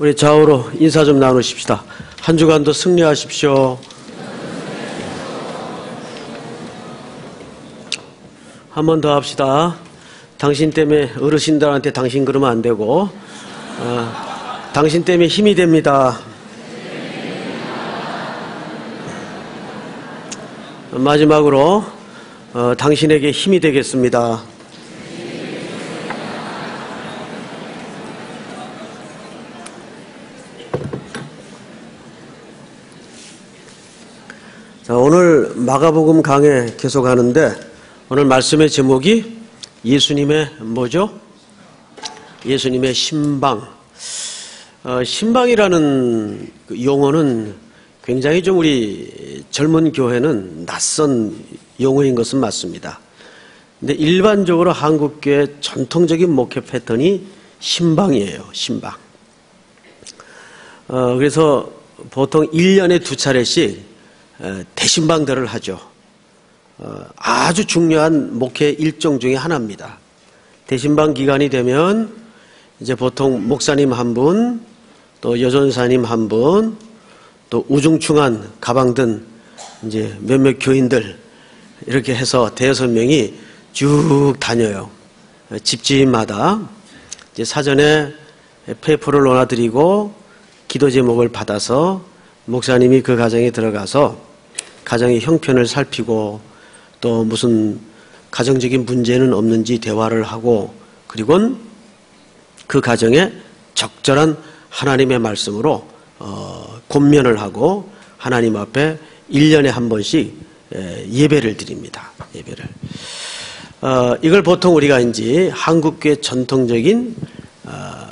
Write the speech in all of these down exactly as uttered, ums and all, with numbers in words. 우리 좌우로 인사 좀 나누십시다. 한 주간도 승리하십시오. 한 번 더 합시다. 당신 때문에 어르신들한테 당신 그러면 안 되고, 어, 당신 때문에 힘이 됩니다. 마지막으로 어, 당신에게 힘이 되겠습니다. 자, 오늘 마가복음 강해 계속하는데 오늘 말씀의 제목이 예수님의 뭐죠? 예수님의 신방. 어, 신방이라는 그 용어는 굉장히 좀 우리 젊은 교회는 낯선 용어인 것은 맞습니다. 근데 일반적으로 한국교회 전통적인 목회 패턴이 신방이에요. 신방. 어, 그래서 보통 일 년에 두 차례씩 대신방들을 하죠. 아주 중요한 목회 일정 중에 하나입니다. 대신방 기간이 되면 이제 보통 목사님 한 분, 또 여전사님 한 분, 또 우중충한 가방든 이제 몇몇 교인들 이렇게 해서 대여섯 명이 쭉 다녀요. 집집마다 이제 사전에 페이퍼를 놓아드리고 기도 제목을 받아서 목사님이 그 가정에 들어가서 가정의 형편을 살피고 또 무슨 가정적인 문제는 없는지 대화를 하고 그리고는 그 가정에 적절한 하나님의 말씀으로 어, 권면을 하고 하나님 앞에 일 년에 한 번씩 예배를 드립니다. 예배를. 어, 이걸 보통 우리가 이제 한국교회 전통적인 어,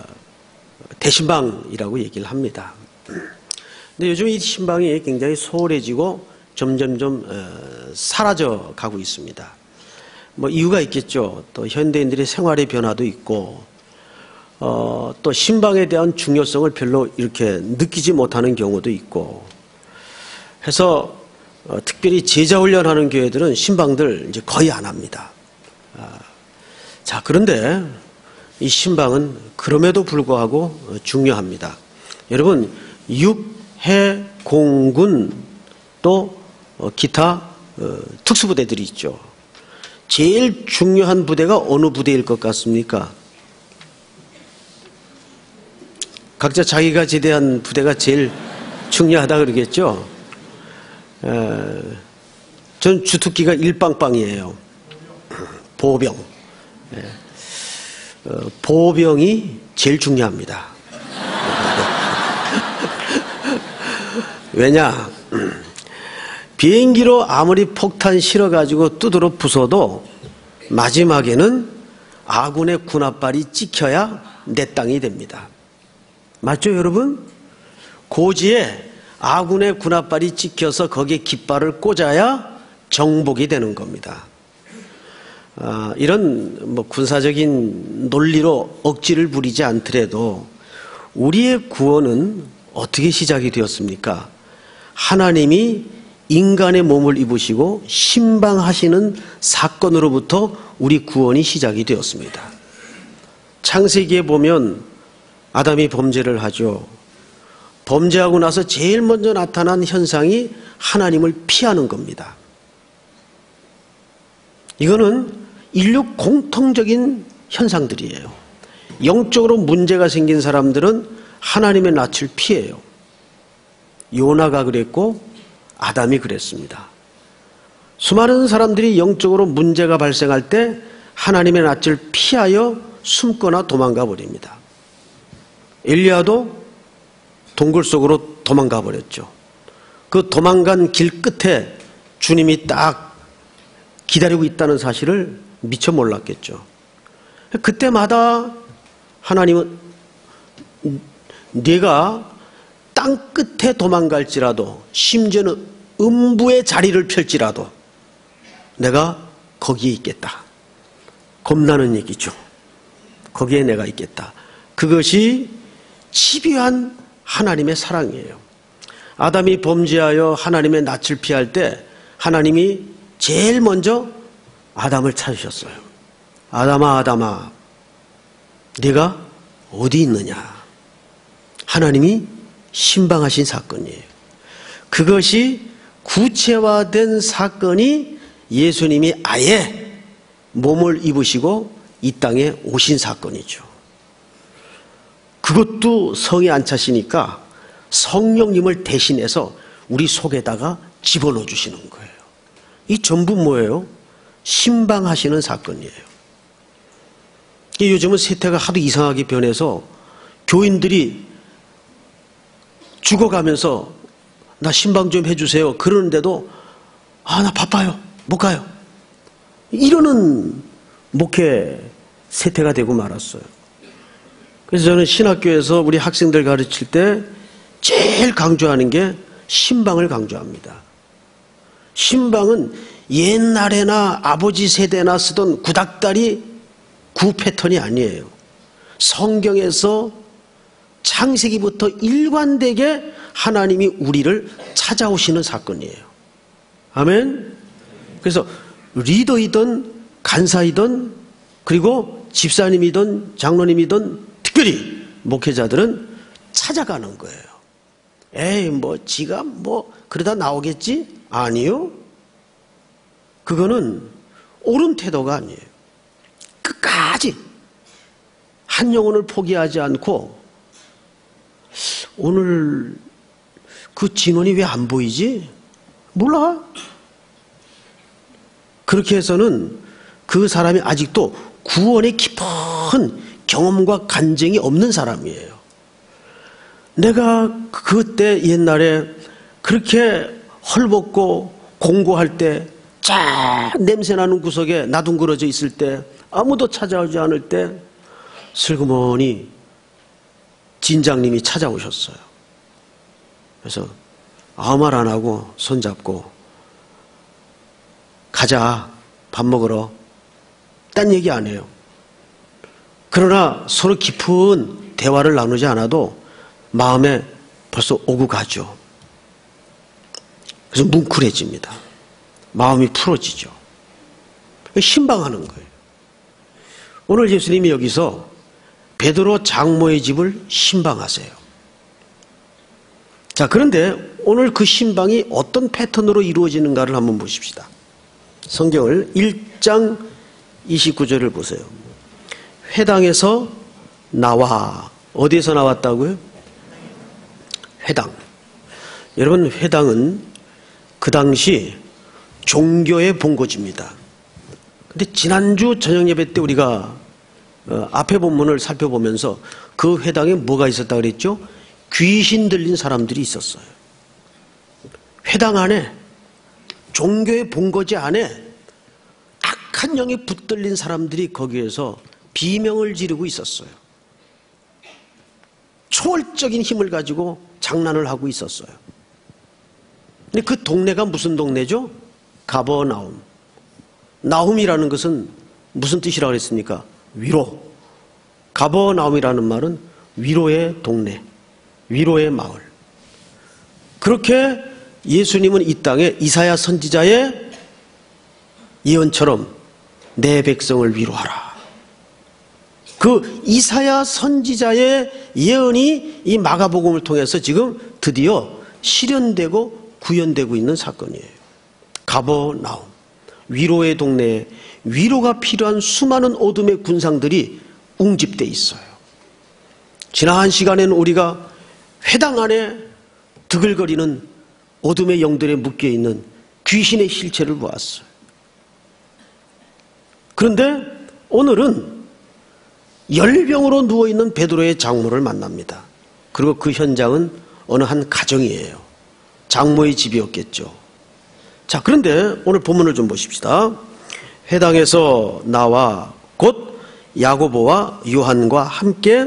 대신방이라고 얘기를 합니다. 근데 요즘 이 신방이 굉장히 소홀해지고 점점점 사라져 가고 있습니다. 뭐 이유가 있겠죠. 또 현대인들의 생활의 변화도 있고, 어, 또 신방에 대한 중요성을 별로 이렇게 느끼지 못하는 경우도 있고, 해서 어, 특별히 제자 훈련하는 교회들은 신방들 이제 거의 안 합니다. 아, 자, 그런데 이 신방은 그럼에도 불구하고 중요합니다. 여러분, 육 해, 공군, 또 기타 특수부대들이 있죠. 제일 중요한 부대가 어느 부대일 것 같습니까? 각자 자기가 제대한 부대가 제일 중요하다 그러겠죠. 전 주특기가 일빵빵이에요. 보병. 보병이 제일 중요합니다. 왜냐, 비행기로 아무리 폭탄 실어가지고 두드러 부숴도 마지막에는 아군의 군홧발이 찍혀야 내 땅이 됩니다. 맞죠, 여러분? 고지에 아군의 군홧발이 찍혀서 거기에 깃발을 꽂아야 정복이 되는 겁니다. 아, 이런 뭐 군사적인 논리로 억지를 부리지 않더라도 우리의 구원은 어떻게 시작이 되었습니까? 하나님이 인간의 몸을 입으시고 신방하시는 사건으로부터 우리 구원이 시작이 되었습니다. 창세기에 보면 아담이 범죄를 하죠. 범죄하고 나서 제일 먼저 나타난 현상이 하나님을 피하는 겁니다. 이거는 인류 공통적인 현상들이에요. 영적으로 문제가 생긴 사람들은 하나님의 낯을 피해요. 요나가 그랬고 아담이 그랬습니다. 수많은 사람들이 영적으로 문제가 발생할 때 하나님의 낯을 피하여 숨거나 도망가 버립니다. 엘리야도 동굴 속으로 도망가 버렸죠. 그 도망간 길 끝에 주님이 딱 기다리고 있다는 사실을 미처 몰랐겠죠. 그때마다 하나님은 네가 땅 끝에 도망갈지라도, 심지어는 음부의 자리를 펼지라도 내가 거기에 있겠다. 겁나는 얘기죠. 거기에 내가 있겠다. 그것이 집요한 하나님의 사랑이에요. 아담이 범죄하여 하나님의 낯을 피할 때 하나님이 제일 먼저 아담을 찾으셨어요. 아담아, 아담아, 네가 어디 있느냐? 하나님이 신방하신 사건이에요. 그것이 구체화된 사건이 예수님이 아예 몸을 입으시고 이 땅에 오신 사건이죠. 그것도 성에 안 차시니까 성령님을 대신해서 우리 속에다가 집어넣어 주시는 거예요. 이 전부 뭐예요? 신방하시는 사건이에요. 요즘은 세태가 하도 이상하게 변해서 교인들이 죽어가면서 나 신방 좀 해주세요 그러는데도 아, 나 바빠요, 못 가요, 이러는 목회 세태가 되고 말았어요. 그래서 저는 신학교에서 우리 학생들 가르칠 때 제일 강조하는 게 신방을 강조합니다. 신방은 옛날에나 아버지 세대나 쓰던 구닥다리 구 패턴이 아니에요. 성경에서 창세기부터 일관되게 하나님이 우리를 찾아오시는 사건이에요. 아멘. 그래서 리더이든 간사이든 그리고 집사님이든 장로님이든 특별히 목회자들은 찾아가는 거예요. 에이 뭐 지가 뭐 그러다 나오겠지? 아니요. 그거는 옳은 태도가 아니에요. 끝까지 한 영혼을 포기하지 않고 오늘 그 진원이 왜 안 보이지? 몰라. 그렇게 해서는 그 사람이 아직도 구원의 깊은 경험과 간증이 없는 사람이에요. 내가 그때 옛날에 그렇게 헐벗고 공고할 때 쫙 냄새나는 구석에 나둥그러져 있을 때 아무도 찾아오지 않을 때 슬그머니 진장님이 찾아오셨어요. 그래서 아무 말 안 하고 손잡고 가자, 밥 먹으러, 딴 얘기 안 해요. 그러나 서로 깊은 대화를 나누지 않아도 마음에 벌써 오고 가죠. 그래서 뭉클해집니다. 마음이 풀어지죠. 신방하는 거예요. 오늘 예수님이 여기서 베드로 장모의 집을 신방하세요. 자, 그런데 오늘 그 신방이 어떤 패턴으로 이루어지는가를 한번 보십시다. 성경을 일 장 이십구 절을 보세요. 회당에서 나와. 어디에서 나왔다고요? 회당. 여러분, 회당은 그 당시 종교의 본거지입니다. 근데 지난주 저녁 예배 때 우리가 어, 앞에 본문을 살펴보면서 그 회당에 뭐가 있었다고 그랬죠? 귀신 들린 사람들이 있었어요. 회당 안에 종교의 본거지 안에 악한 영에 붙들린 사람들이 거기에서 비명을 지르고 있었어요. 초월적인 힘을 가지고 장난을 하고 있었어요. 근데 그 동네가 무슨 동네죠? 가버나움. 나움이라는 것은 무슨 뜻이라고 그랬습니까? 위로. 가버나움이라는 말은 위로의 동네, 위로의 마을. 그렇게 예수님은 이 땅에 이사야 선지자의 예언처럼 내 백성을 위로하라. 그 이사야 선지자의 예언이 이 마가복음을 통해서 지금 드디어 실현되고 구현되고 있는 사건이에요. 가버나움, 위로의 동네에 위로가 필요한 수많은 어둠의 군상들이 웅집돼 있어요. 지난 시간에는 우리가 회당 안에 드글거리는 어둠의 영들에 묶여있는 귀신의 실체를 보았어요. 그런데 오늘은 열병으로 누워있는 베드로의 장모를 만납니다. 그리고 그 현장은 어느 한 가정이에요. 장모의 집이었겠죠. 자, 그런데 오늘 본문을 좀 보십시다. 회당에서 나와 곧 야고보와 요한과 함께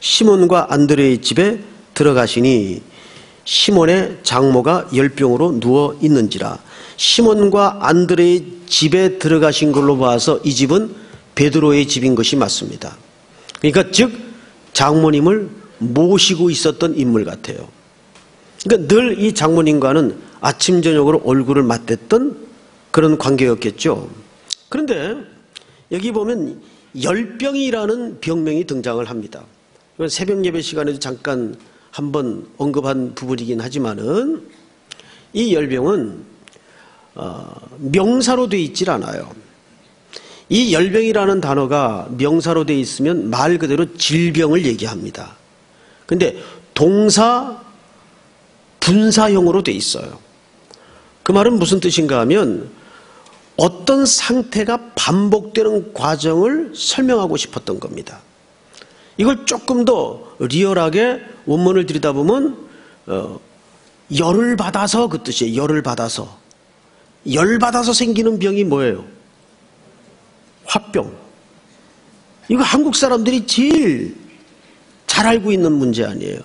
시몬과 안드레의 집에 들어가시니 시몬의 장모가 열병으로 누워 있는지라. 시몬과 안드레의 집에 들어가신 걸로 봐서 이 집은 베드로의 집인 것이 맞습니다. 그러니까 즉 장모님을 모시고 있었던 인물 같아요. 그러니까 늘 이 장모님과는 아침 저녁으로 얼굴을 맞댔던 그런 관계였겠죠. 그런데 여기 보면 열병이라는 병명이 등장을 합니다. 새벽 예배 시간에도 잠깐 한번 언급한 부분이긴 하지만은 이 열병은 어, 명사로 되어 있질 않아요. 이 열병이라는 단어가 명사로 되어 있으면 말 그대로 질병을 얘기합니다. 근데 동사 분사형으로 되어 있어요. 그 말은 무슨 뜻인가 하면 어떤 상태가 반복되는 과정을 설명하고 싶었던 겁니다. 이걸 조금 더 리얼하게 원문을 들여다보면 어, 열을 받아서 그 뜻이에요. 열을 받아서. 열 받아서 생기는 병이 뭐예요? 화병. 이거 한국 사람들이 제일 잘 알고 있는 문제 아니에요.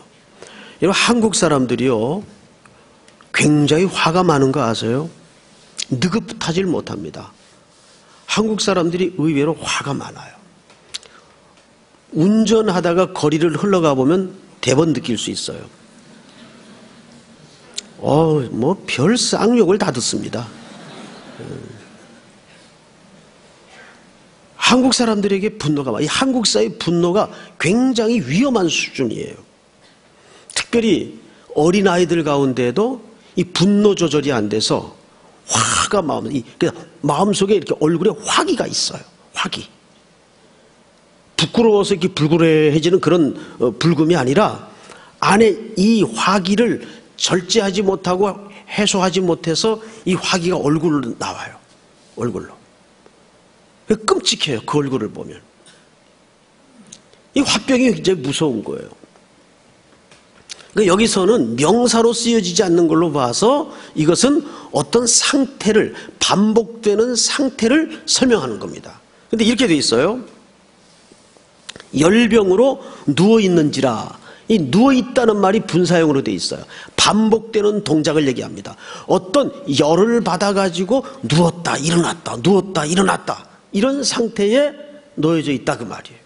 여러분 한국 사람들이요 굉장히 화가 많은 거 아세요? 느긋하질 못합니다. 한국 사람들이 의외로 화가 많아요. 운전하다가 거리를 흘러가 보면 대번 느낄 수 있어요. 어, 뭐 별 쌍욕을 다 듣습니다. 한국 사람들에게 분노가 많아요. 한국 사회의 분노가 굉장히 위험한 수준이에요. 특별히 어린아이들 가운데도 이 분노 조절이 안 돼서 화가 마음, 마음속에 이렇게 얼굴에 화기가 있어요. 화기. 부끄러워서 이렇게 불그레해지는 그런 불금이 아니라 안에 이 화기를 절제하지 못하고 해소하지 못해서 이 화기가 얼굴로 나와요. 얼굴로. 끔찍해요. 그 얼굴을 보면. 이 화병이 굉장히 무서운 거예요. 그러니까 여기서는 명사로 쓰여지지 않는 걸로 봐서 이것은 어떤 상태를, 반복되는 상태를 설명하는 겁니다. 그런데 이렇게 돼 있어요. 열병으로 누워있는지라. 이 누워있다는 말이 분사형으로 돼 있어요. 반복되는 동작을 얘기합니다. 어떤 열을 받아가지고 누웠다 일어났다 누웠다 일어났다 이런 상태에 놓여져 있다 그 말이에요.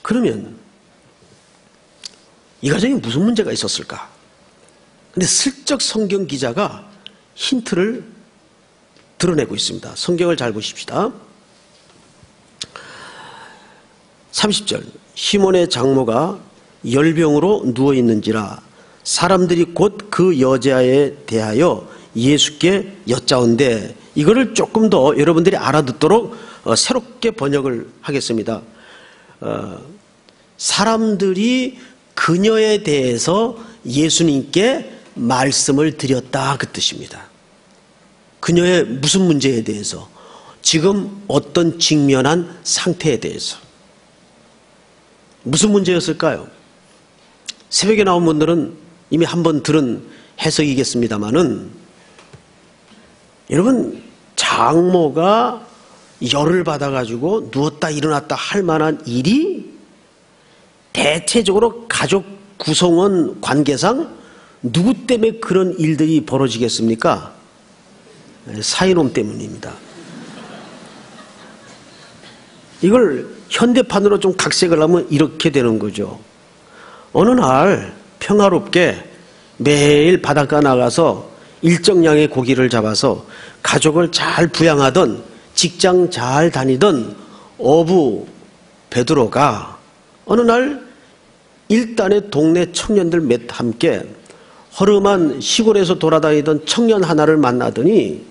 그러면 이 과정에 무슨 문제가 있었을까? 근데 슬쩍 성경 기자가 힌트를 드러내고 있습니다. 성경을 잘 보십시다. 삼십 절 시몬의 장모가 열병으로 누워있는지라 사람들이 곧 그 여자에 대하여 예수께 여짜온대. 이거를 조금 더 여러분들이 알아듣도록 어, 새롭게 번역을 하겠습니다. 어, 사람들이 그녀에 대해서 예수님께 말씀을 드렸다 그 뜻입니다. 그녀의 무슨 문제에 대해서, 지금 어떤 직면한 상태에 대해서. 무슨 문제였을까요? 새벽에 나온 분들은 이미 한번 들은 해석이겠습니다만은 여러분 장모가 열을 받아가지고 누웠다 일어났다 할 만한 일이 대체적으로 가족 구성원 관계상 누구 때문에 그런 일들이 벌어지겠습니까? 사이놈 때문입니다. 이걸 현대판으로 좀 각색을 하면 이렇게 되는 거죠. 어느 날 평화롭게 매일 바닷가 나가서 일정량의 고기를 잡아서 가족을 잘 부양하던, 직장 잘 다니던 어부 베드로가 어느 날 일단의 동네 청년들 몇 함께 허름한 시골에서 돌아다니던 청년 하나를 만나더니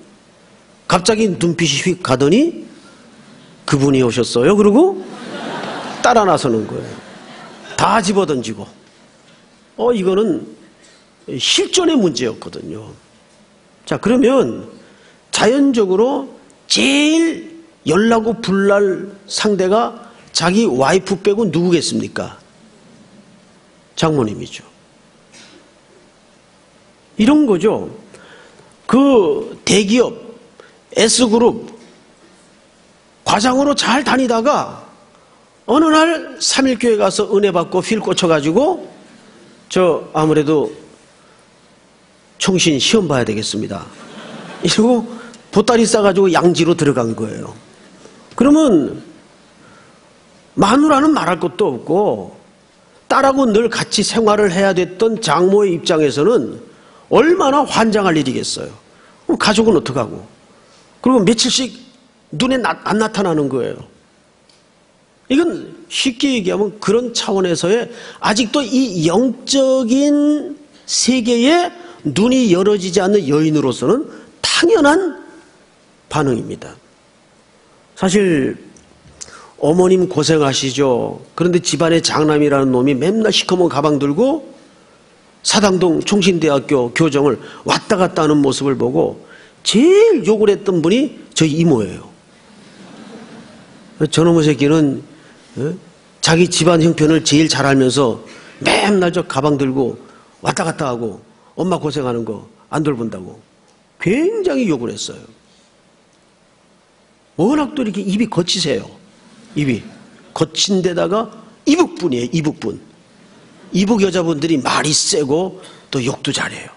갑자기 눈빛이 휙 가더니 그분이 오셨어요. 그러고 따라 나서는 거예요. 다 집어던지고. 어, 이거는 실존의 문제였거든요. 자, 그러면 자연적으로 제일 열나고 불날 상대가 자기 와이프 빼고 누구겠습니까? 장모님이죠. 이런 거죠. 그 대기업 S그룹 과장으로 잘 다니다가 어느 날 삼일교회 가서 은혜 받고 휠 꽂혀가지고 저 아무래도 총신 시험 봐야 되겠습니다 이러고 보따리 싸가지고 양지로 들어간 거예요. 그러면 마누라는 말할 것도 없고 딸하고 늘 같이 생활을 해야 됐던 장모의 입장에서는 얼마나 환장할 일이겠어요. 그럼 가족은 어떡하고. 그리고 며칠씩 눈에 나, 안 나타나는 거예요. 이건 쉽게 얘기하면 그런 차원에서의 아직도 이 영적인 세계에 눈이 열어지지 않는 여인으로서는 당연한 반응입니다. 사실 어머님 고생하시죠. 그런데 집안의 장남이라는 놈이 맨날 시커먼 가방 들고 사당동 총신대학교 교정을 왔다 갔다 하는 모습을 보고 제일 욕을 했던 분이 저희 이모예요. 저놈의 새끼는 자기 집안 형편을 제일 잘 알면서 맨날 저 가방 들고 왔다 갔다 하고 엄마 고생하는 거 안 돌본다고 굉장히 욕을 했어요. 워낙 또 이렇게 입이 거치세요. 입이 거친 데다가 이북분이에요. 이북분. 이북 여자분들이 말이 세고 또 욕도 잘해요.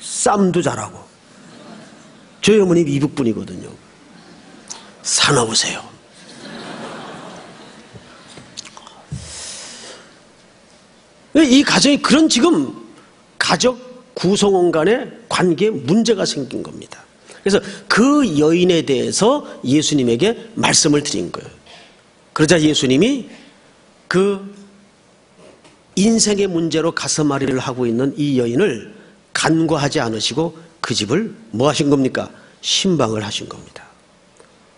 쌈도 잘하고. 저희 어머니 이북분이거든요. 사나우세요. 이 가정이 그런 지금 가족 구성원 간의 관계에 문제가 생긴 겁니다. 그래서 그 여인에 대해서 예수님에게 말씀을 드린 거예요. 그러자 예수님이 그 인생의 문제로 가슴앓이를 하고 있는 이 여인을 간과하지 않으시고 그 집을 뭐 하신 겁니까? 신방을 하신 겁니다.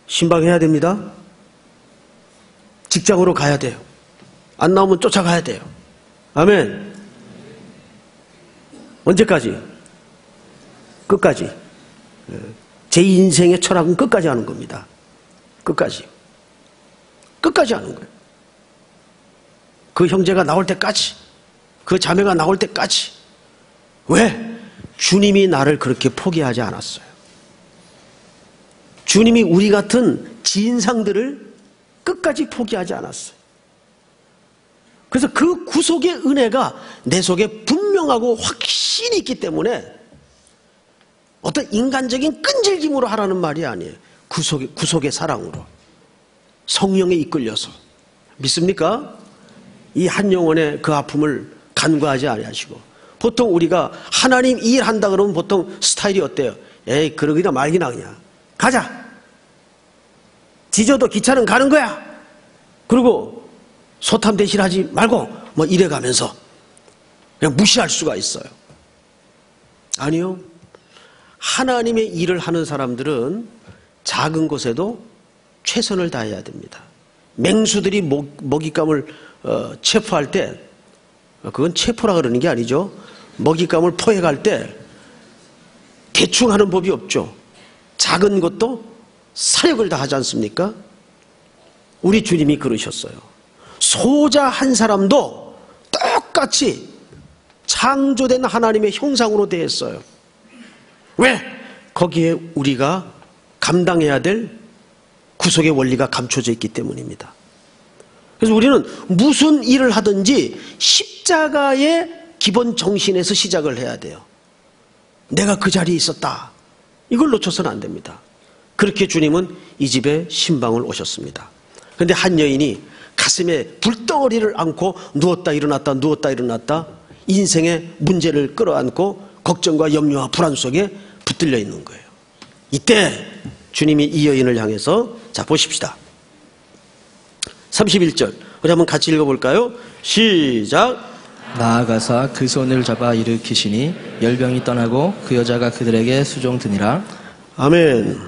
신방해야 됩니다. 직장으로 가야 돼요. 안 나오면 쫓아가야 돼요. 아멘. 언제까지? 끝까지. 제 인생의 철학은 끝까지 하는 겁니다. 끝까지. 끝까지 하는 거예요. 그 형제가 나올 때까지. 그 자매가 나올 때까지. 왜? 주님이 나를 그렇게 포기하지 않았어요. 주님이 우리 같은 진상들을 끝까지 포기하지 않았어요. 그래서 그 구속의 은혜가 내 속에 분명하고 확신이 있기 때문에 어떤 인간적인 끈질김으로 하라는 말이 아니에요. 구속의, 구속의 사랑으로. 성령에 이끌려서. 믿습니까? 이 한 영혼의 그 아픔을 간과하지 아니하시고. 보통 우리가 하나님 일 한다 그러면 보통 스타일이 어때요? 에이, 그러기나 말기나 그냥. 가자. 지저도 기차는 가는 거야. 그리고 소탐 대실하지 말고 뭐 이래 가면서 그냥 무시할 수가 있어요. 아니요. 하나님의 일을 하는 사람들은 작은 곳에도 최선을 다해야 됩니다. 맹수들이 먹, 먹잇감을 어, 체포할 때, 그건 체포라 그러는 게 아니죠. 먹잇감을 포획할 때 대충 하는 법이 없죠. 작은 것도 사력을 다하지 않습니까? 우리 주님이 그러셨어요. 소자 한 사람도 똑같이 창조된 하나님의 형상으로 대했어요. 왜? 거기에 우리가 감당해야 될 구속의 원리가 감춰져 있기 때문입니다. 그래서 우리는 무슨 일을 하든지 십자가의 기본 정신에서 시작을 해야 돼요. 내가 그 자리에 있었다. 이걸 놓쳐서는 안 됩니다. 그렇게 주님은 이 집에 신방을 오셨습니다. 그런데 한 여인이 가슴에 불덩어리를 안고 누웠다 일어났다 누웠다 일어났다 인생의 문제를 끌어안고 걱정과 염려와 불안 속에 붙들려 있는 거예요. 이때 주님이 이 여인을 향해서 자 보십시다. 삼십일 절 우리 한번 같이 읽어볼까요? 시작. 나아가사 그 손을 잡아 일으키시니 열병이 떠나고 그 여자가 그들에게 수종 드니라. 아멘.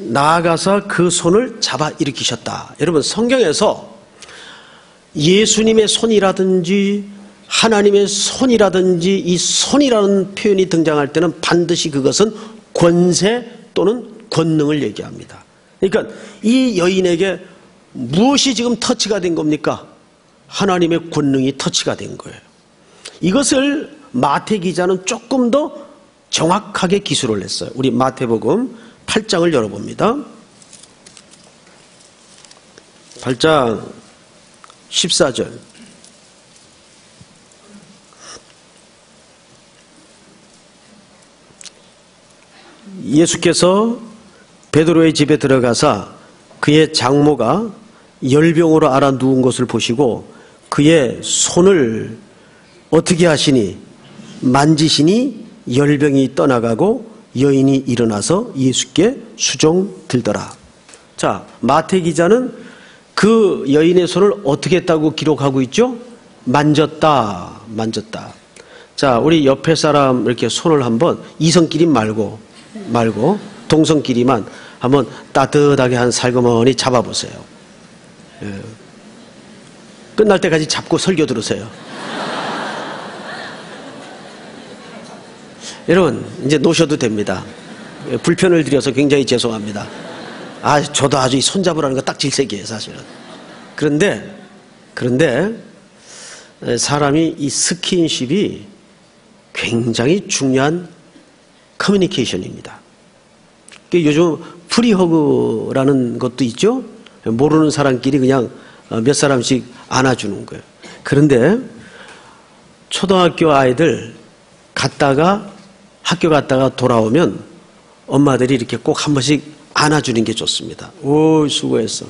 나아가사 그 손을 잡아 일으키셨다. 여러분 성경에서 예수님의 손이라든지 하나님의 손이라든지 이 손이라는 표현이 등장할 때는 반드시 그것은 권세 또는 권능을 얘기합니다. 그러니까 이 여인에게 무엇이 지금 터치가 된 겁니까? 하나님의 권능이 터치가 된 거예요. 이것을 마태 기자는 조금 더 정확하게 기술을 했어요. 우리 마태복음 팔 장을 열어봅니다. 팔 장 십사 절 예수께서 베드로의 집에 들어가사 그의 장모가 열병으로 알아 누운 것을 보시고 그의 손을 어떻게 하시니 만지시니 열병이 떠나가고 여인이 일어나서 예수께 수종 들더라. 자, 마태 기자는 그 여인의 손을 어떻게 했다고 기록하고 있죠? 만졌다, 만졌다. 자, 우리 옆에 사람 이렇게 손을 한번 이성끼리 말고 말고 동성끼리만 한번 따뜻하게 한 살그머니 잡아보세요. 예. 끝날 때까지 잡고 설교 들으세요. 여러분 이제 놓으셔도 됩니다. 예, 불편을 드려서 굉장히 죄송합니다. 아, 저도 아주 이 손잡으라는 거 딱 질색이에요, 사실은. 그런데 그런데 사람이 이 스킨십이 굉장히 중요한 커뮤니케이션입니다. 요즘 프리허그라는 것도 있죠. 모르는 사람끼리 그냥 몇 사람씩 안아주는 거예요. 그런데 초등학교 아이들 갔다가 학교 갔다가 돌아오면 엄마들이 이렇게 꼭 한 번씩 안아주는 게 좋습니다. 오, 수고했어.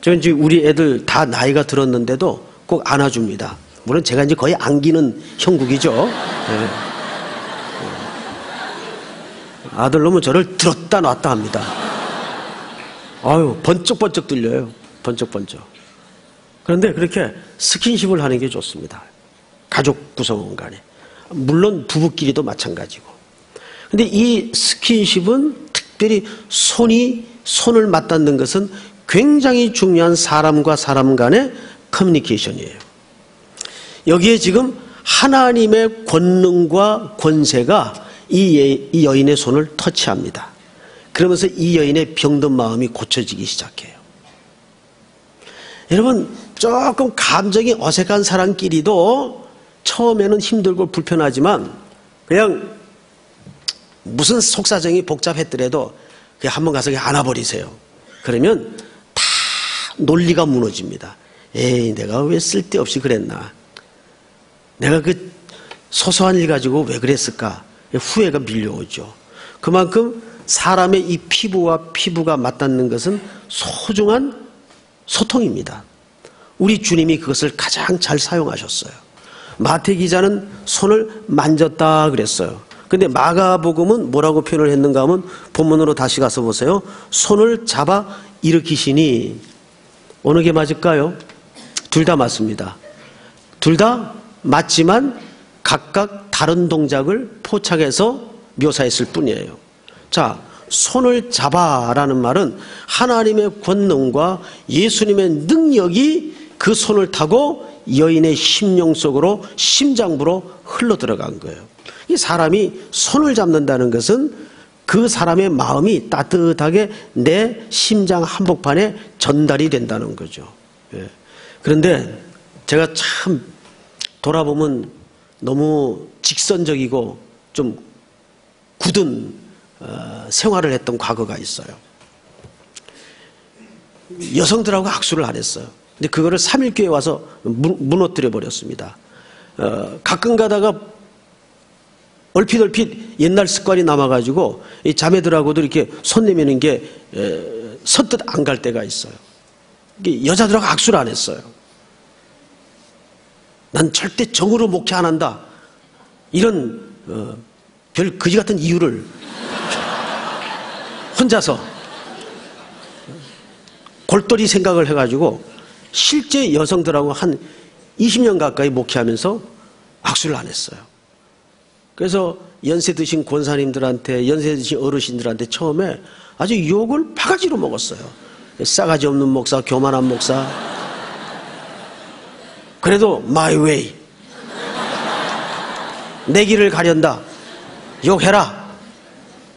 저 이제 우리 애들 다 나이가 들었는데도 꼭 안아줍니다. 물론 제가 이제 거의 안기는 형국이죠. 네. 아들 놈은 저를 들었다 놨다 합니다. 아유, 번쩍번쩍 들려요. 번쩍번쩍. 그런데 그렇게 스킨십을 하는 게 좋습니다. 가족 구성원 간에. 물론 부부끼리도 마찬가지고. 근데 이 스킨십은 특별히 손이, 손을 맞닿는 것은 굉장히 중요한 사람과 사람 간의 커뮤니케이션이에요. 여기에 지금 하나님의 권능과 권세가 이 여인의 손을 터치합니다. 그러면서 이 여인의 병든 마음이 고쳐지기 시작해요. 여러분, 조금 감정이 어색한 사람끼리도 처음에는 힘들고 불편하지만 그냥 무슨 속사정이 복잡했더라도 그냥 한번 가서 그냥 안아버리세요. 그러면 다 논리가 무너집니다. 에이, 내가 왜 쓸데없이 그랬나? 내가 그 소소한 일 가지고 왜 그랬을까? 후회가 밀려오죠. 그만큼 사람의 이 피부와 피부가 맞닿는 것은 소중한 소통입니다. 우리 주님이 그것을 가장 잘 사용하셨어요. 마태 기자는 손을 만졌다 그랬어요. 근데 마가복음은 뭐라고 표현을 했는가 하면 본문으로 다시 가서 보세요. 손을 잡아 일으키시니 어느 게 맞을까요? 둘 다 맞습니다. 둘 다 맞지만 각각 다른 동작을 포착해서 묘사했을 뿐이에요. 자, 손을 잡아라는 말은 하나님의 권능과 예수님의 능력이 그 손을 타고 여인의 심령 속으로 심장부로 흘러들어간 거예요. 이 사람이 손을 잡는다는 것은 그 사람의 마음이 따뜻하게 내 심장 한복판에 전달이 된다는 거죠. 예. 그런데 제가 참 돌아보면 너무 직선적이고 좀 굳은 어, 생활을 했던 과거가 있어요. 여성들하고 악수를 안 했어요. 근데 그거를 삼일교회에 와서 무, 무너뜨려 버렸습니다. 어, 가끔 가다가 얼핏얼핏 옛날 습관이 남아가지고 이 자매들하고도 이렇게 손 내미는 게 에, 선뜻 안 갈 때가 있어요. 여자들하고 악수를 안 했어요. 난 절대 정으로 목회 안 한다. 이런 어, 별 거지 같은 이유를 혼자서 골똘히 생각을 해가지고 실제 여성들하고 한 이십 년 가까이 목회하면서 악수를 안 했어요. 그래서 연세 드신 권사님들한테, 연세 드신 어르신들한테 처음에 아주 욕을 바가지로 먹었어요. 싸가지 없는 목사, 교만한 목사. 그래도 my way, 내 길을 가련다, 욕해라.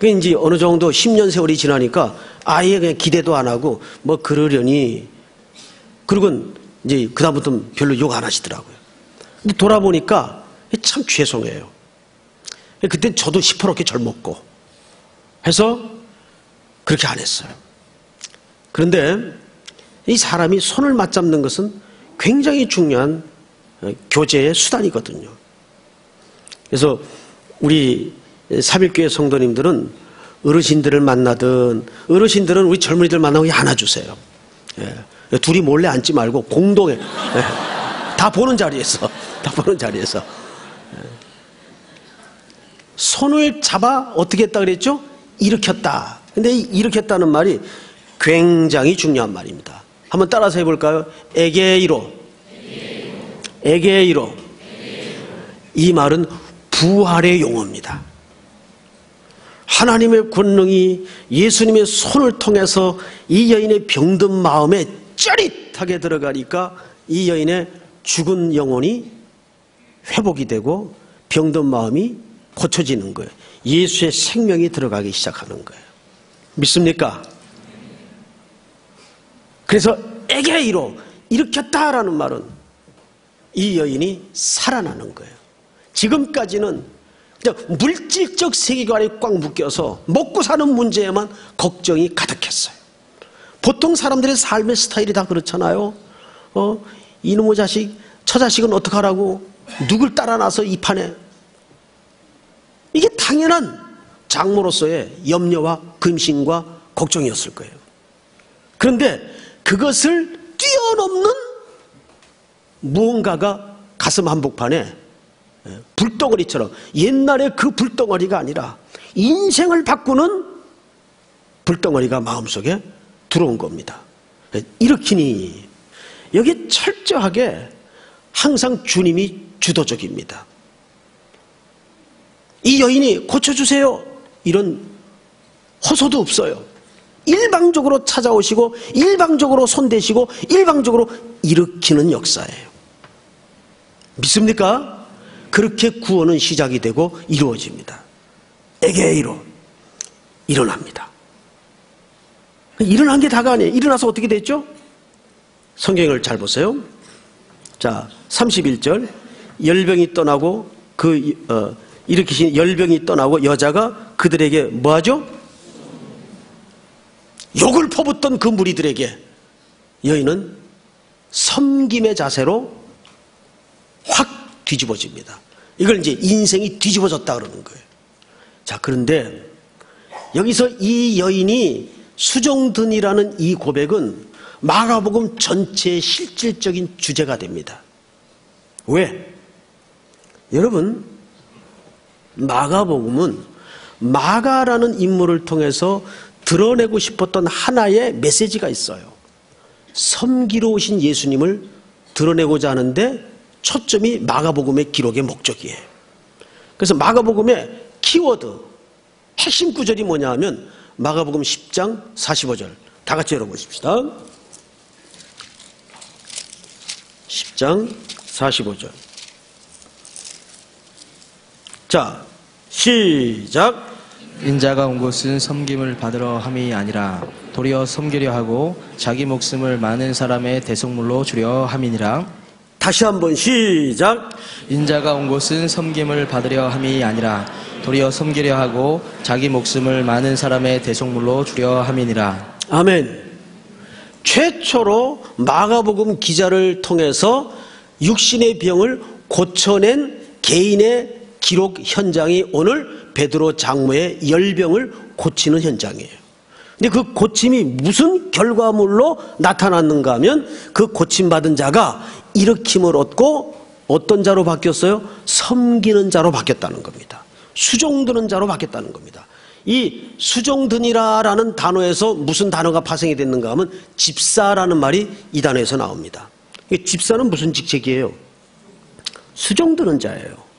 그게 이제 어느 정도 십 년 세월이 지나니까 아예 그냥 기대도 안 하고 뭐 그러려니. 그리고는 이제 그다음부터 별로 욕 안 하시더라고요. 근데 돌아보니까 참 죄송해요. 그때 저도 시퍼렇게 젊었고 해서 그렇게 안 했어요. 그런데 이 사람이 손을 맞잡는 것은 굉장히 중요한 교제의 수단이거든요. 그래서 우리 삼일교회 성도님들은 어르신들을 만나든, 어르신들은 우리 젊은이들 만나고 안아주세요. 예. 둘이 몰래 앉지 말고 공동에, 예. 다 보는 자리에서, 다 보는 자리에서. 예. 손을 잡아 어떻게 했다 그랬죠? 일으켰다. 근데 이 일으켰다는 말이 굉장히 중요한 말입니다. 한번 따라서 해볼까요? 에게이로. 에게이로. 이 말은 부활의 용어입니다. 하나님의 권능이 예수님의 손을 통해서 이 여인의 병든 마음에 짜릿하게 들어가니까 이 여인의 죽은 영혼이 회복이 되고 병든 마음이 고쳐지는 거예요. 예수의 생명이 들어가기 시작하는 거예요. 믿습니까? 그래서 에게이로, 일으켰다라는 말은 이 여인이 살아나는 거예요. 지금까지는 그냥 물질적 세계관에 꽉 묶여서 먹고 사는 문제에만 걱정이 가득했어요. 보통 사람들의 삶의 스타일이 다 그렇잖아요. 어, 이놈의 자식, 저 자식은 어떡하라고, 누굴 따라 나서 이 판에. 이게 당연한 장모로서의 염려와 근심과 걱정이었을 거예요. 그런데 그것을 뛰어넘는 무언가가 가슴 한복판에 불덩어리처럼, 옛날의 그 불덩어리가 아니라 인생을 바꾸는 불덩어리가 마음속에 들어온 겁니다. 일으키니, 여기 철저하게 항상 주님이 주도적입니다. 이 여인이 고쳐주세요, 이런 호소도 없어요. 일방적으로 찾아오시고 일방적으로 손대시고 일방적으로 일으키는 역사예요. 믿습니까? 그렇게 구원은 시작이 되고 이루어집니다. 에게이로, 일어납니다. 일어난 게 다가 아니에요. 일어나서 어떻게 됐죠? 성경을 잘 보세요. 자, 삼십일 절, 열병이 떠나고 그 어, 일으키신 열병이 떠나고 여자가 그들에게 뭐하죠? 욕을 퍼붓던 그 무리들에게 여인은 섬김의 자세로 확 뒤집어집니다. 이걸 이제 인생이 뒤집어졌다 그러는 거예요. 자, 그런데 여기서 이 여인이 수종든이라는 이 고백은 마가복음 전체의 실질적인 주제가 됩니다. 왜? 여러분, 마가복음은 마가라는 인물을 통해서 드러내고 싶었던 하나의 메시지가 있어요. 섬기러 오신 예수님을 드러내고자 하는데 초점이 마가복음의 기록의 목적이에요. 그래서 마가복음의 키워드, 핵심 구절이 뭐냐 하면 마가복음 십 장 사십오 절. 다 같이 열어보십시다. 십 장 사십오 절. 자, 시작. 인자가 온 곳은 섬김을 받으러 함이 아니라 도리어 섬기려 하고 자기 목숨을 많은 사람의 대속물로 주려 함이니라. 다시 한번 시작. 인자가 온 곳은 섬김을 받으려 함이 아니라 도리어 섬기려 하고 자기 목숨을 많은 사람의 대속물로 주려 함이니라. 아멘. 최초로 마가복음 기자를 통해서 육신의 병을 고쳐낸 개인의 기록 현장이 오늘 베드로 장모의 열병을 고치는 현장이에요. 근데 그 고침이 무슨 결과물로 나타났는가 하면 그 고침받은 자가 일으킴을 얻고 어떤 자로 바뀌었어요? 섬기는 자로 바뀌었다는 겁니다. 수종드는 자로 바뀌었다는 겁니다. 이 수종드니라라는 단어에서 무슨 단어가 파생이 됐는가 하면 집사라는 말이 이 단어에서 나옵니다. 집사는 무슨 직책이에요? 수종드는 자예요.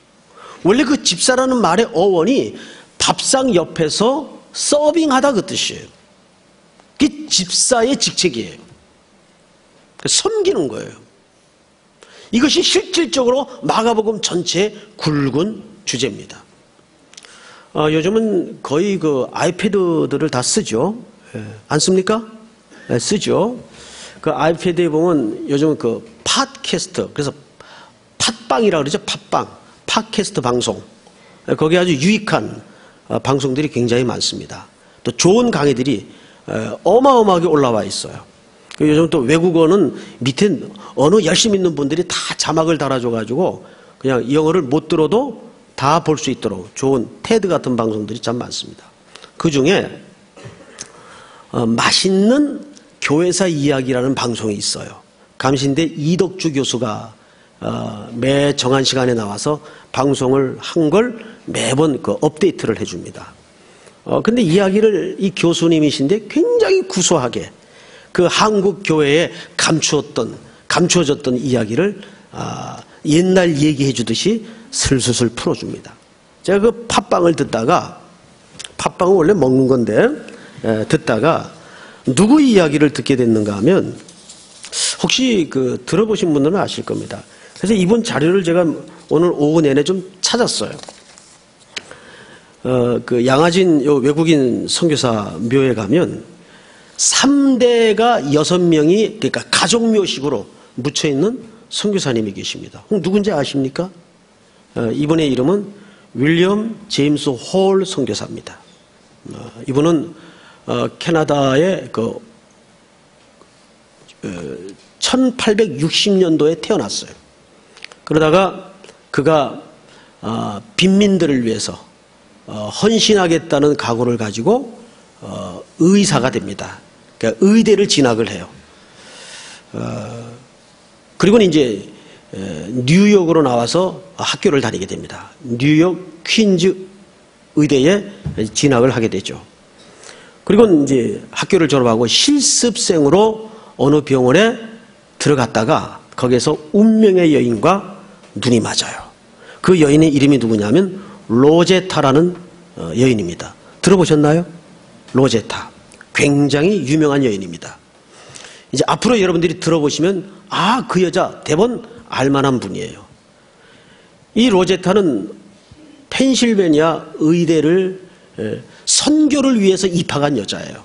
원래 그 집사라는 말의 어원이 밥상 옆에서 서빙하다 그 뜻이에요. 그게 집사의 직책이에요. 섬기는 거예요. 이것이 실질적으로 마가복음 전체의 굵은 주제입니다. 어, 요즘은 거의 그 아이패드들을 다 쓰죠. 안 씁니까? 네, 쓰죠. 그 아이패드에 보면 요즘은 그 팟캐스트, 그래서 팟빵이라고 그러죠. 팟빵. 팟캐스트 방송, 거기에 아주 유익한 방송들이 굉장히 많습니다. 또 좋은 강의들이 어마어마하게 올라와 있어요. 요즘 또 외국어는 밑에 언어 열심히 있는 분들이 다 자막을 달아줘가지고 그냥 영어를 못 들어도 다 볼 수 있도록 좋은 테드 같은 방송들이 참 많습니다. 그 중에 맛있는 교회사 이야기라는 방송이 있어요. 감신대 이덕주 교수가 어, 매 정한 시간에 나와서 방송을 한 걸 매번 그 업데이트를 해줍니다. 어, 근데 이야기를 이 교수님이신데 굉장히 구수하게 그 한국 교회에 감추었던, 감추어졌던 이야기를 아, 옛날 얘기해 주듯이 슬슬슬 풀어줍니다. 제가 그 팥빵을 듣다가, 팥빵은 원래 먹는 건데, 에, 듣다가 누구 이야기를 듣게 됐는가 하면, 혹시 그 들어보신 분들은 아실 겁니다. 그래서 이번 자료를 제가 오늘 오후 내내 좀 찾았어요. 어, 그 양화진 요 외국인 선교사 묘에 가면 삼 대가 여섯 명이, 그러니까 가족묘식으로 묻혀있는 선교사님이 계십니다. 누군지 아십니까? 어, 이분의 이름은 윌리엄 제임스 홀 선교사입니다. 어, 이분은 어, 캐나다의 그 어, 천팔백육십 년도에 태어났어요. 그러다가 그가 어, 빈민들을 위해서 어, 헌신하겠다는 각오를 가지고 어, 의사가 됩니다. 그러니까 의대를 진학을 해요. 어, 그리고는 이제 에, 뉴욕으로 나와서 학교를 다니게 됩니다. 뉴욕 퀸즈 의대에 진학을 하게 되죠. 그리고 이제 학교를 졸업하고 실습생으로 어느 병원에 들어갔다가 거기에서 운명의 여인과 눈이 맞아요. 그 여인의 이름이 누구냐면 로제타라는 여인입니다. 들어보셨나요? 로제타. 굉장히 유명한 여인입니다. 이제 앞으로 여러분들이 들어보시면 아, 그 여자 대번 알만한 분이에요. 이 로제타는 펜실베니아 의대를 선교를 위해서 입학한 여자예요.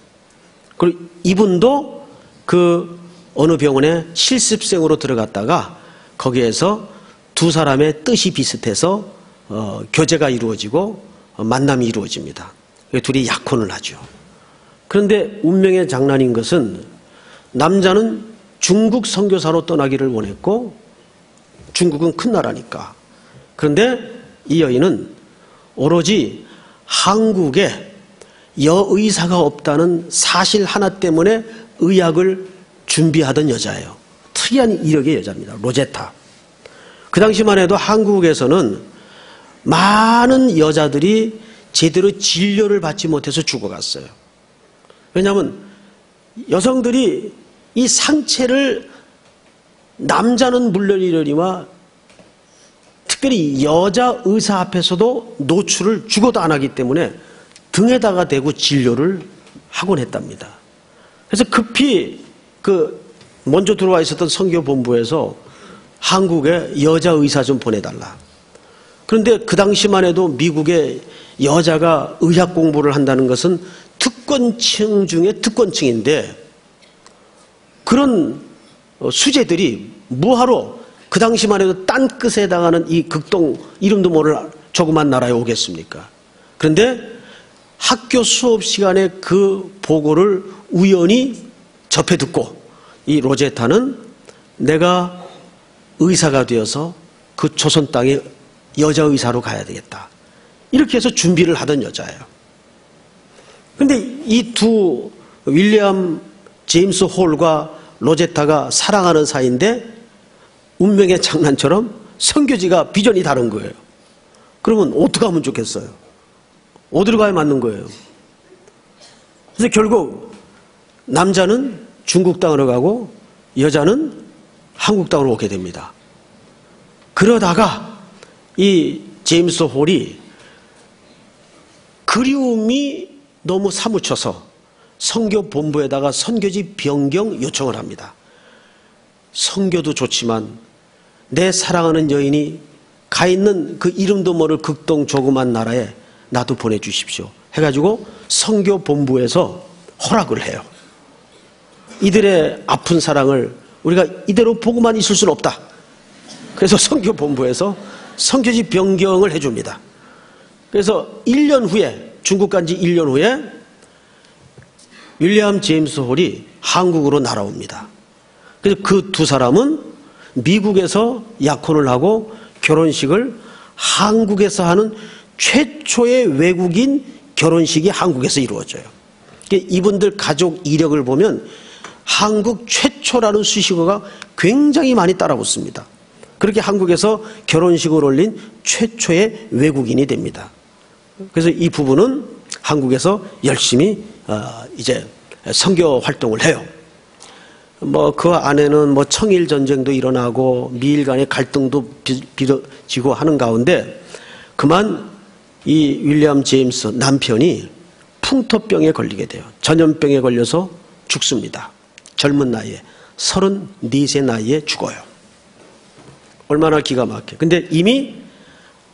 그리고 이분도 그 어느 병원에 실습생으로 들어갔다가 거기에서 두 사람의 뜻이 비슷해서 어, 교제가 이루어지고 어, 만남이 이루어집니다. 둘이 약혼을 하죠. 그런데 운명의 장난인 것은 남자는 중국 선교사로 떠나기를 원했고 중국은 큰 나라니까. 그런데 이 여인은 오로지 한국에 여의사가 없다는 사실 하나 때문에 의학을 준비하던 여자예요. 특이한 이력의 여자입니다. 로제타. 그 당시만 해도 한국에서는 많은 여자들이 제대로 진료를 받지 못해서 죽어갔어요. 왜냐하면 여성들이 이 상체를 남자는 물론이려니와 특별히 여자 의사 앞에서도 노출을 죽어도 안 하기 때문에 등에다가 대고 진료를 하곤 했답니다. 그래서 급히 그 먼저 들어와 있었던 선교본부에서 한국에 여자 의사 좀 보내달라. 그런데 그 당시만 해도 미국에 여자가 의학 공부를 한다는 것은 특권층 중에 특권층인데 그런 수재들이 뭐하러 그 당시만 해도 땅끝에 해당하는 이 극동 이름도 모를 조그만 나라에 오겠습니까? 그런데 학교 수업 시간에 그 보고를 우연히 접해 듣고 이 로제타는 내가 의사가 되어서 그 조선 땅에 여자 의사로 가야 되겠다. 이렇게 해서 준비를 하던 여자예요. 그런데 이 두 윌리엄 제임스 홀과 로제타가 사랑하는 사이인데 운명의 장난처럼 선교지가 비전이 다른 거예요. 그러면 어떻게 하면 좋겠어요? 어디로 가야 맞는 거예요? 그래서 결국 남자는 중국 땅으로 가고 여자는 한국 땅으로 오게 됩니다. 그러다가 이 제임스 홀이 그리움이 너무 사무쳐서 선교본부에다가 선교지 변경 요청을 합니다. 선교도 좋지만 내 사랑하는 여인이 가 있는 그 이름도 모를 극동 조그만 나라에 나도 보내주십시오 해가지고 선교본부에서 허락을 해요. 이들의 아픈 사랑을 우리가 이대로 보고만 있을 수는 없다. 그래서 선교본부에서 선교지 변경을 해줍니다. 그래서 일 년 후에, 중국 간 지 일 년 후에 윌리엄 제임스 홀이 한국으로 날아옵니다. 그래서 그 두 사람은 미국에서 약혼을 하고 결혼식을 한국에서 하는 최초의 외국인 결혼식이 한국에서 이루어져요. 이분들 가족 이력을 보면 한국 최초라는 수식어가 굉장히 많이 따라붙습니다. 그렇게 한국에서 결혼식을 올린 최초의 외국인이 됩니다. 그래서 이 부부는 한국에서 열심히 이제 선교 활동을 해요. 뭐 그 안에는 뭐 청일 전쟁도 일어나고 미일 간의 갈등도 빚어지고 하는 가운데 그만 이 윌리엄 제임스 남편이 풍토병에 걸리게 돼요. 전염병에 걸려서 죽습니다. 젊은 나이에 서른네 세 나이에 죽어요. 얼마나 기가 막혀. 근데 이미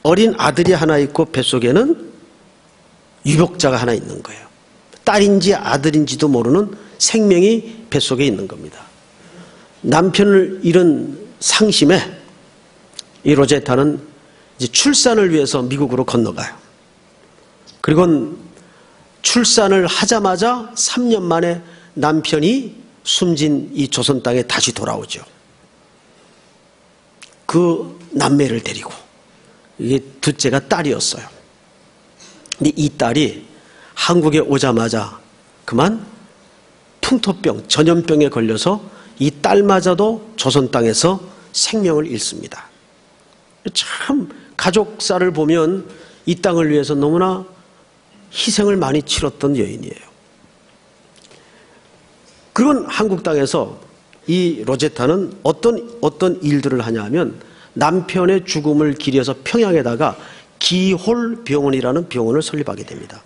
어린 아들이 하나 있고 뱃속에는 유복자가 하나 있는 거예요. 딸인지 아들인지도 모르는 생명이 뱃속에 있는 겁니다. 남편을 잃은 상심에 이 로제타는 이제 출산을 위해서 미국으로 건너가요. 그리고 출산을 하자마자 삼 년 만에 남편이 숨진 이 조선 땅에 다시 돌아오죠. 그 남매를 데리고. 이게 둘째가 딸이었어요. 근데 이 딸이 한국에 오자마자 그만 풍토병, 전염병에 걸려서 이 딸마저도 조선 땅에서 생명을 잃습니다. 참 가족사를 보면 이 땅을 위해서 너무나 희생을 많이 치렀던 여인이에요. 그건 한국 땅에서 이 로제타는 어떤 어떤 일들을 하냐면 남편의 죽음을 기려서 평양에다가 기홀병원이라는 병원을 설립하게 됩니다.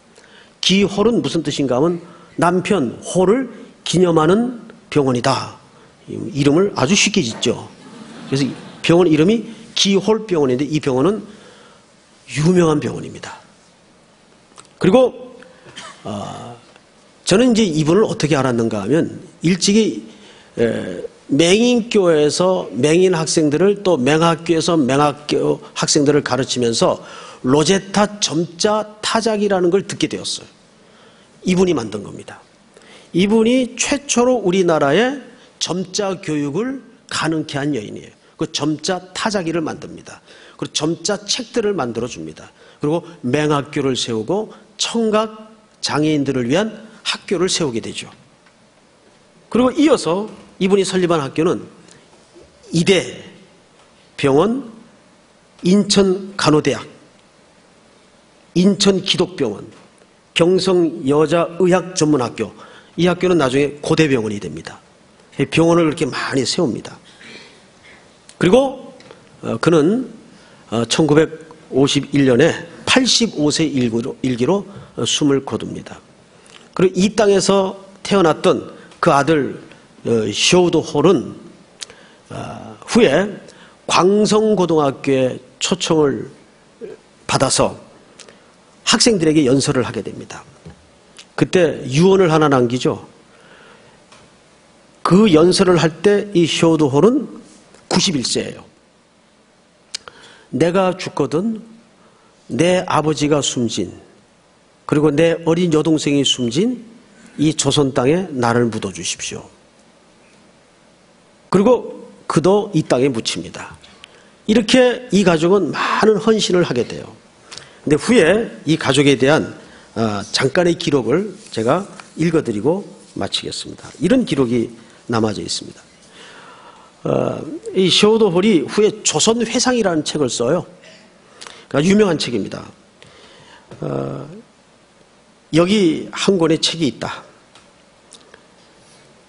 기홀은 무슨 뜻인가 하면 남편 홀을 기념하는 병원이다. 이름을 아주 쉽게 짓죠. 그래서 병원 이름이 기홀병원인데 이 병원은 유명한 병원입니다. 그리고 어, 저는 이제 이분을 어떻게 알았는가 하면 일찍이 에, 맹인교에서 맹인 학생들을 또 맹학교에서 맹학교 학생들을 가르치면서 로제타 점자 타작이라는 걸 듣게 되었어요. 이분이 만든 겁니다. 이분이 최초로 우리나라에 점자 교육을 가능케 한 여인이에요. 그 점자 타자기를 만듭니다. 그리고 점자 책들을 만들어줍니다. 그리고 맹학교를 세우고 청각 장애인들을 위한 학교를 세우게 되죠. 그리고 이어서 이분이 설립한 학교는 이대, 병원, 인천간호대학, 인천기독병원, 경성여자의학전문학교. 이 학교는 나중에 고대병원이 됩니다. 병원을 그렇게 많이 세웁니다. 그리고 그는 천구백오십일 년에 팔십오 세 일기로 숨을 거둡니다. 그리고 이 땅에서 태어났던 그 아들 쇼우드 홀은 후에 광성고등학교에 초청을 받아서 학생들에게 연설을 하게 됩니다. 그때 유언을 하나 남기죠. 그 연설을 할 때 이 쇼우드 홀은 구십일 세예요. 내가 죽거든 내 아버지가 숨진 그리고 내 어린 여동생이 숨진 이 조선 땅에 나를 묻어주십시오. 그리고 그도 이 땅에 묻힙니다. 이렇게 이 가족은 많은 헌신을 하게 돼요. 근데 후에 이 가족에 대한 잠깐의 기록을 제가 읽어드리고 마치겠습니다. 이런 기록이 남아져 있습니다. 어, 이 쇼우드 홀이 후에 조선회상이라는 책을 써요. 그러니까 유명한 책입니다. 어, 여기 한 권의 책이 있다.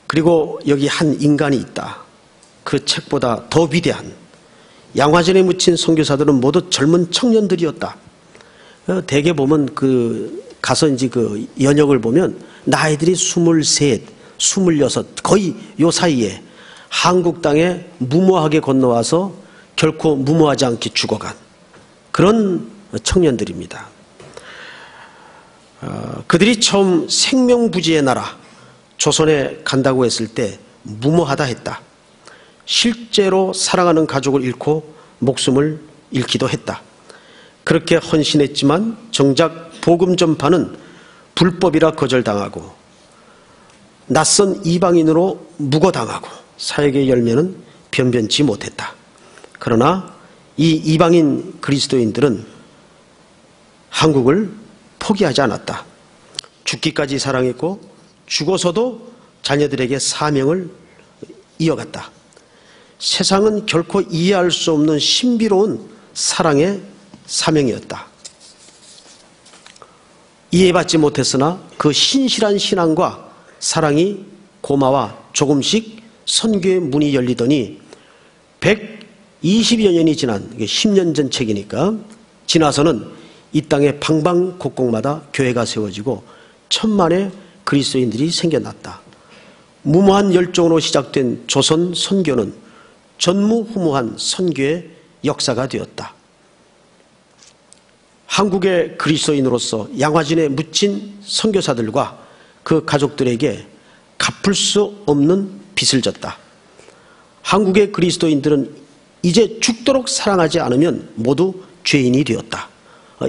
그리고 여기 한 인간이 있다. 그 책보다 더 위대한 양화진에 묻힌 선교사들은 모두 젊은 청년들이었다. 어, 대개 보면 그 가서 이제 그 연역을 보면 나이들이 스물셋, 스물여섯 거의 요 사이에 한국 땅에 무모하게 건너와서 결코 무모하지 않게 죽어간 그런 청년들입니다. 어, 그들이 처음 생명부지의 나라 조선에 간다고 했을 때 무모하다 했다. 실제로 사랑하는 가족을 잃고 목숨을 잃기도 했다. 그렇게 헌신했지만 정작 복음 전파는 불법이라 거절당하고 낯선 이방인으로 무고당하고 사역의 열매는 변변치 못했다. 그러나 이 이방인 그리스도인들은 한국을 포기하지 않았다. 죽기까지 사랑했고 죽어서도 자녀들에게 사명을 이어갔다. 세상은 결코 이해할 수 없는 신비로운 사랑의 사명이었다. 이해받지 못했으나 그 신실한 신앙과 사랑이 고마와 조금씩 선교의 문이 열리더니 백이십여 년이 지난, 이게 십 년 전 책이니까, 지나서는 이 땅의 방방곡곡마다 교회가 세워지고 천만의 그리스도인들이 생겨났다. 무모한 열정으로 시작된 조선 선교는 전무후무한 선교의 역사가 되었다. 한국의 그리스도인으로서 양화진에 묻힌 선교사들과 그 가족들에게 갚을 수 없는 빚을 졌다. 한국의 그리스도인들은 이제 죽도록 사랑하지 않으면 모두 죄인이 되었다.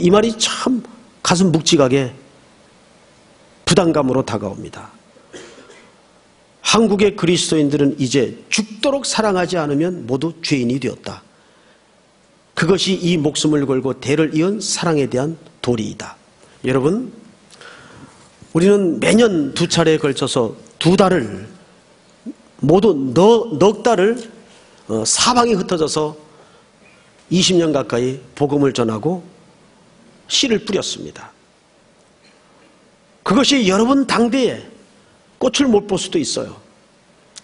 이 말이 참 가슴 묵직하게 부담감으로 다가옵니다. 한국의 그리스도인들은 이제 죽도록 사랑하지 않으면 모두 죄인이 되었다. 그것이 이 목숨을 걸고 대를 이은 사랑에 대한 도리이다. 여러분, 우리는 매년 두 차례에 걸쳐서 두 달을, 모두 너, 넉 달을 사방이 흩어져서 이십 년 가까이 복음을 전하고 씨를 뿌렸습니다. 그것이 여러분 당대에 꽃을 못 볼 수도 있어요.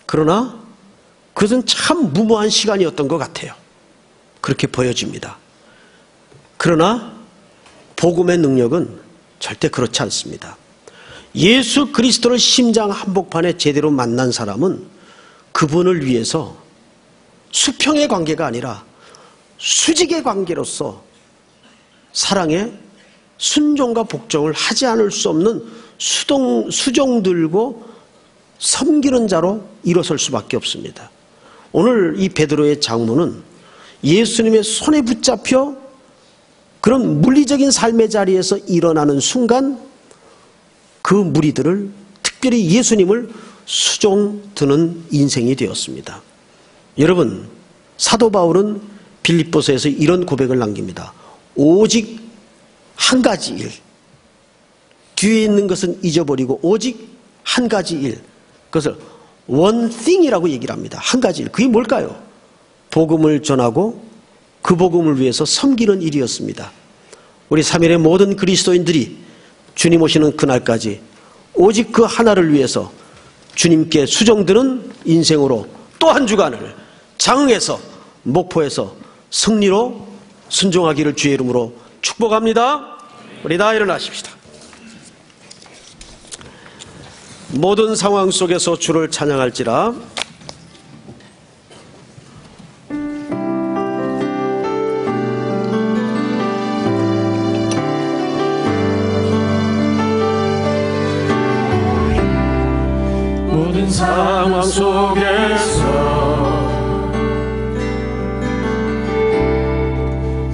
그러나 그것은 참 무모한 시간이었던 것 같아요. 그렇게 보여집니다. 그러나 복음의 능력은 절대 그렇지 않습니다. 예수 그리스도를 심장 한복판에 제대로 만난 사람은 그분을 위해서 수평의 관계가 아니라 수직의 관계로서 사랑의 순종과 복종을 하지 않을 수 없는 수동, 수종 들고 섬기는 자로 일어설 수밖에 없습니다. 오늘 이 베드로의 장로는 예수님의 손에 붙잡혀 그런 물리적인 삶의 자리에서 일어나는 순간 그 무리들을, 특별히 예수님을 수종 드는 인생이 되었습니다. 여러분, 사도 바울은 빌립보서에서 이런 고백을 남깁니다. 오직 한 가지 일, 뒤에 있는 것은 잊어버리고 오직 한 가지 일, 그것을 one thing이라고 얘기를 합니다. 한 가지 일, 그게 뭘까요? 복음을 전하고 그 복음을 위해서 섬기는 일이었습니다. 우리 삼일의 모든 그리스도인들이 주님 오시는 그날까지 오직 그 하나를 위해서 주님께 수종드는 인생으로 또 한 주간을 장흥에서, 목포에서 승리로 순종하기를 주의 이름으로 축복합니다. 우리 다 일어나십시다. 모든 상황 속에서 주를 찬양할지라. 상황 속에서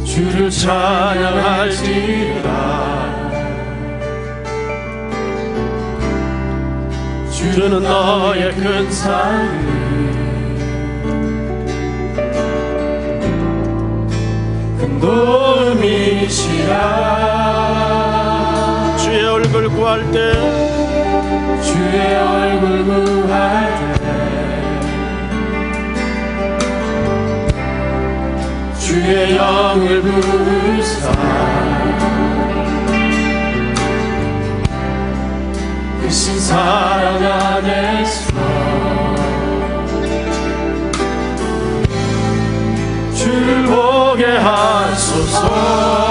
주를 찬양할지라. 주는 너의 큰 사랑, 큰 도움이시라. 주의 얼굴 구할 때, 주의 얼굴 구할 때, 주의 영을 부르사 그 신사랑 안에서 주를 보게 하소서.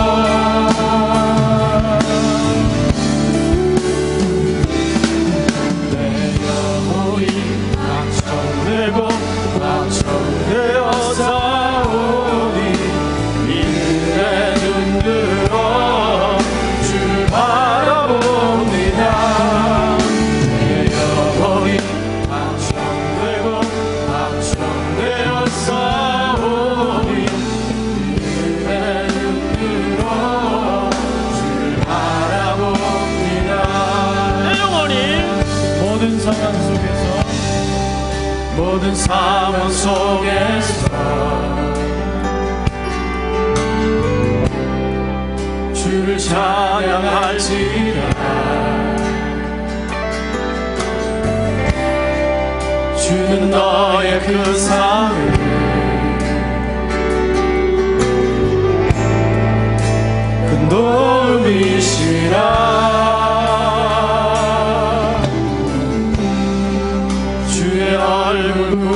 모든 상황 속에서 주를 찬양할지라. 주는 너의 그 사랑, 큰 도움이시라. Thank you.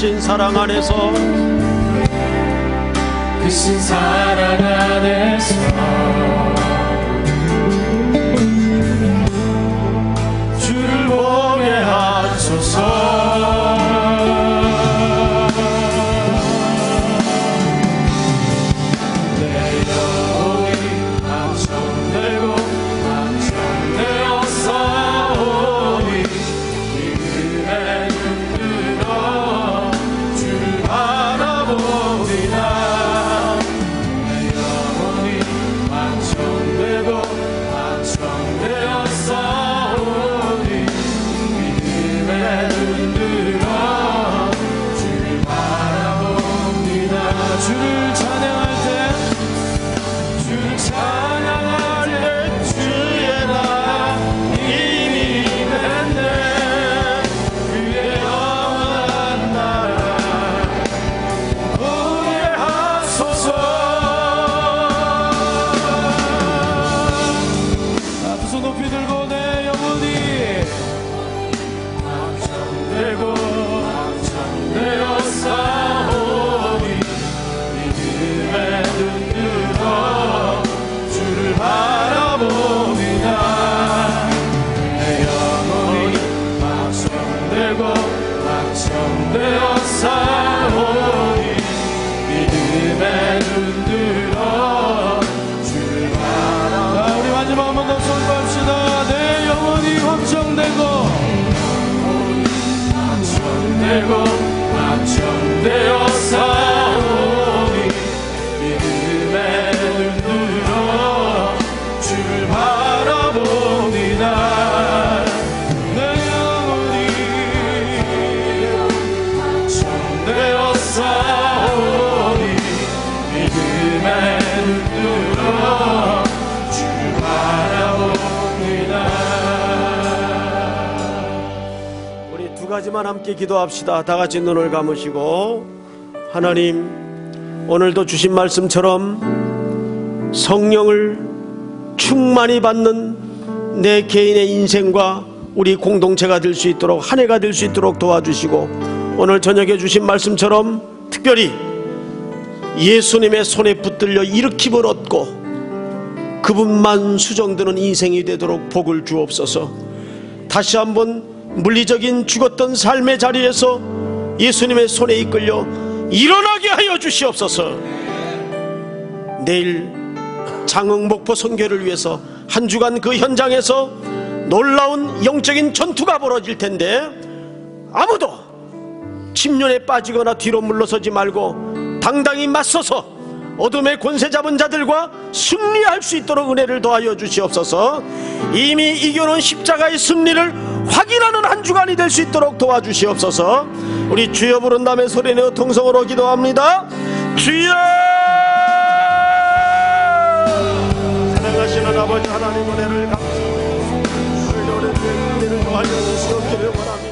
크신 사랑 안에서 크신 사랑 안에서 주를 보게 하소서. 하지만 함께 기도합시다. 다같이 눈을 감으시고, 하나님, 오늘도 주신 말씀처럼 성령을 충만히 받는 내 개인의 인생과 우리 공동체가 될 수 있도록, 한 해가 될 수 있도록 도와주시고, 오늘 저녁에 주신 말씀처럼 특별히 예수님의 손에 붙들려 일으킴을 얻고 그분만 수정되는 인생이 되도록 복을 주옵소서. 다시 한번 물리적인 죽었던 삶의 자리에서 예수님의 손에 이끌려 일어나게 하여 주시옵소서. 내일 장흥목포 선교를 위해서 한 주간 그 현장에서 놀라운 영적인 전투가 벌어질 텐데, 아무도 침륜에 빠지거나 뒤로 물러서지 말고 당당히 맞서서 어둠의 권세 잡은 자들과 승리할 수 있도록 은혜를 더하여 주시옵소서. 이미 이겨놓은 십자가의 승리를 확인하는 한 주간이 될 수 있도록 도와주시옵소서. 우리 주여 부른 다음에 소리내어 통성으로 기도합니다. 주여! 사랑하시는 아버지 하나님, 은혜를 감사합니다. 주의 은혜를 도와주시옵기를 바랍니다.